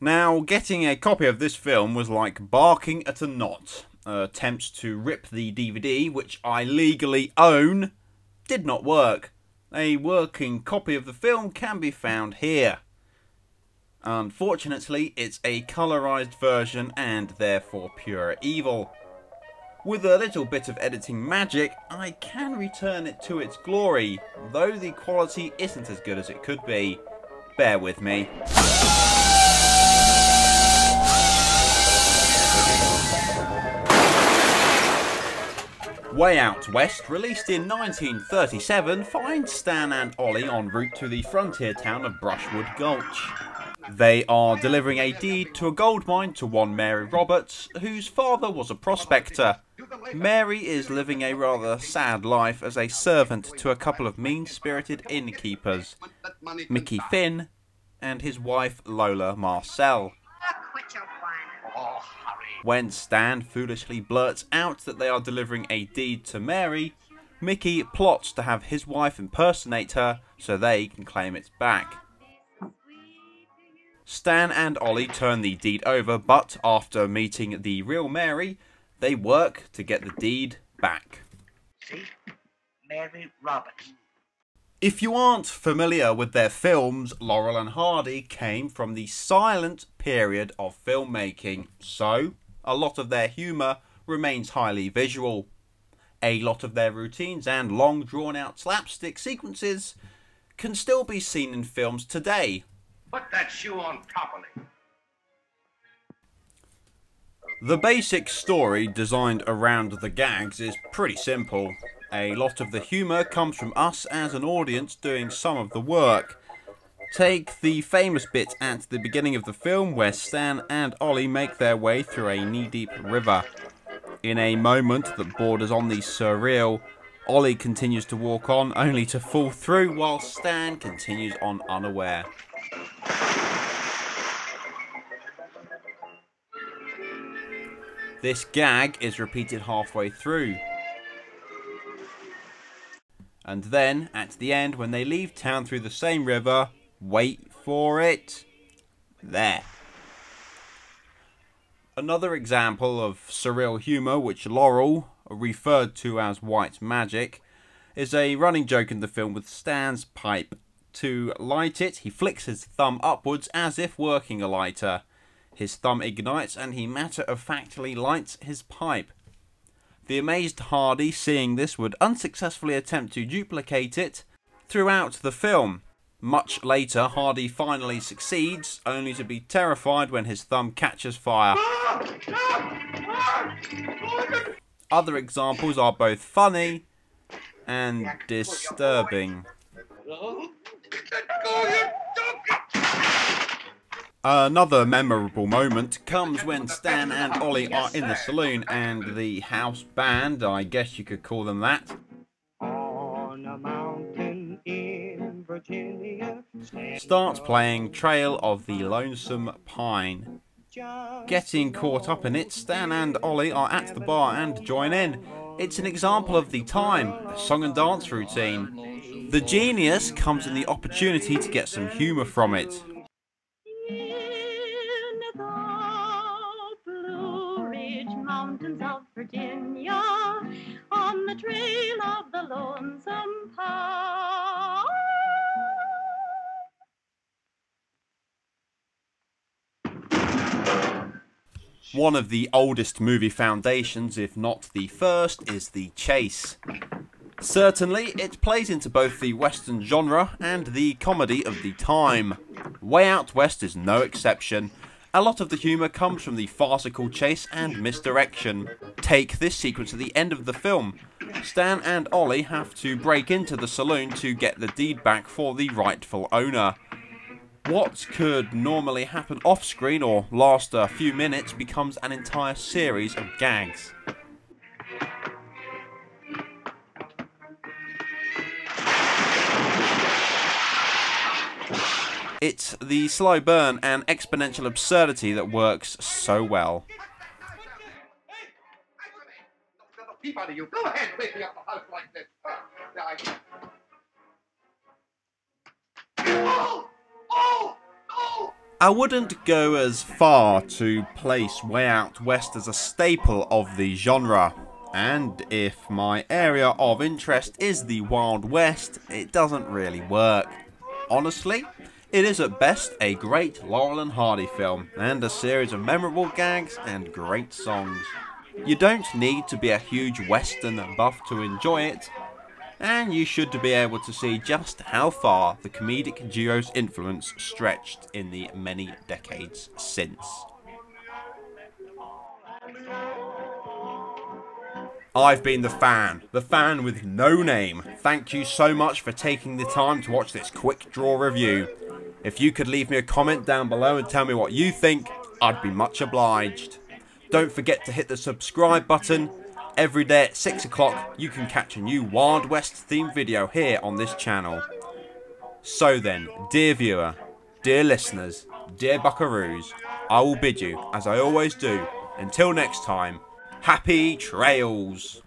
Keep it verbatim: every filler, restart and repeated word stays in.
Now, getting a copy of this film was like barking at a knot. Uh, attempts to rip the D V D, which I legally own, did not work. A working copy of the film can be found here. Unfortunately, it's a colorized version and therefore pure evil. With a little bit of editing magic, I can return it to its glory, though the quality isn't as good as it could be. Bear with me. Way Out West, released in nineteen thirty-seven, finds Stan and Ollie en route to the frontier town of Brushwood Gulch. They are delivering a deed to a gold mine to one Mary Roberts, whose father was a prospector. Mary is living a rather sad life as a servant to a couple of mean-spirited innkeepers, Mickey Finn and his wife Lola Marcel. When Stan foolishly blurts out that they are delivering a deed to Mary, Mickey plots to have his wife impersonate her so they can claim it back. Stan and Ollie turn the deed over, but after meeting the real Mary, they work to get the deed back. See? Mary Roberts. If you aren't familiar with their films, Laurel and Hardy came from the silent period of filmmaking, so a lot of their humour remains highly visual. A lot of their routines and long drawn-out slapstick sequences can still be seen in films today. Put that shoe on properly. The basic story designed around the gags is pretty simple. A lot of the humour comes from us as an audience doing some of the work. Take the famous bit at the beginning of the film where Stan and Ollie make their way through a knee-deep river. In a moment that borders on the surreal, Ollie continues to walk on only to fall through while Stan continues on unaware. This gag is repeated halfway through. And then, at the end, when they leave town through the same river, wait for it, there. Another example of surreal humour, which Laurel, referred to as white magic, is a running joke in the film with Stan's pipe. To light it, he flicks his thumb upwards as if working a lighter. His thumb ignites and he matter-of-factly lights his pipe. The amazed Hardy, seeing this, would unsuccessfully attempt to duplicate it throughout the film. Much later, Hardy finally succeeds, only to be terrified when his thumb catches fire. Other examples are both funny and disturbing. Another memorable moment comes when Stan and Ollie are in the saloon and the house band, I guess you could call them that, starts playing Trail of the Lonesome Pine. Getting caught up in it, Stan and Ollie are at the bar and join in. It's an example of the time, a song and dance routine. The genius comes in the opportunity to get some humour from it. Virginia, on the trail of the Lonesome Pine. One of the oldest movie foundations, if not the first, is the chase. Certainly, it plays into both the Western genre and the comedy of the time. Way Out West is no exception. A lot of the humour comes from the farcical chase and misdirection. Take this sequence at the end of the film. Stan and Ollie have to break into the saloon to get the deed back for the rightful owner. What could normally happen off-screen or last a few minutes becomes an entire series of gags. It's the slow burn and exponential absurdity that works so well. I wouldn't go as far to place Way Out West as a staple of the genre. And if my area of interest is the Wild West, it doesn't really work. Honestly, it is at best a great Laurel and Hardy film, and a series of memorable gags and great songs. You don't need to be a huge Western buff to enjoy it, and you should be able to see just how far the comedic duo's influence stretched in the many decades since. I've been the fan, the fan with no name. Thank you so much for taking the time to watch this quick draw review. If you could leave me a comment down below and tell me what you think, I'd be much obliged. Don't forget to hit the subscribe button. Every day at six o'clock you can catch a new Wild West themed video here on this channel. So then, dear viewer, dear listeners, dear buckaroos, I will bid you, as I always do, until next time, happy trails!